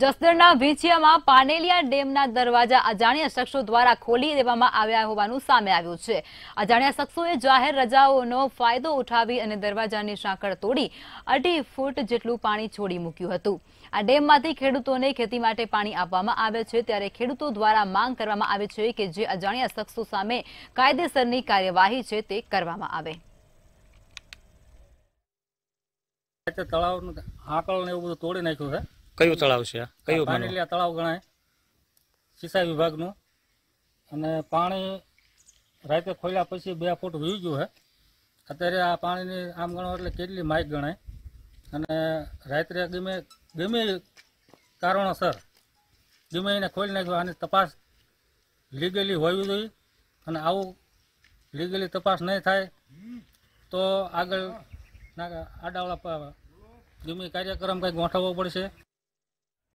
જસદણના વીંછિયામાં પાનેલિયા ડેમના દરવાજા અજાણ્યા શખ્સો દ્વારા ખોલી દેવામાં આવ્યા હોવાનું સામે આવ્યું છે। અજાણ્યા શખ્સોએ જાહેર રજાઓનો ફાયદો ઉઠાવી અને દરવાજાની સાંકળ તોડી 2.5 ફૂટ જેટલું પાણી છોડી મૂક્યું હતું। આ ડેમમાંથી ખેડૂતોને ખેતી માટે પાણી આપવામાં આવે છે, ત્યારે ખેડૂતો દ્વારા માંગ કરવામાં આવે છે કે જે અજાણ્યા શખ્સો સામે કાયદેસરની કાર્યવાહી છે તે કરવામાં આવે। તળાવનો આકળ ને એવું બધું તોડી નાખ્યું છે। कयो तलाव छे? कयो पानेलिया तलाव गणाय। सिंचाई विभाग नु अने पाणी राते खोल्या पछी 2 फूट वी गयो है। अत्यारे आ पाणी ने आम गणो એટલે કેટલી માઈક ગણાય અને રાત્રે ગમે કારણોસર ગમેને ખોલી નાખ્યો। આની તપાસ લીગલી હોવી જોઈએ અને આવું લીગલી તપાસ ન થાય તો આગળ આડાવળા ગમે કાર્યક્રમ કઈ ગોઠવવો પડશે।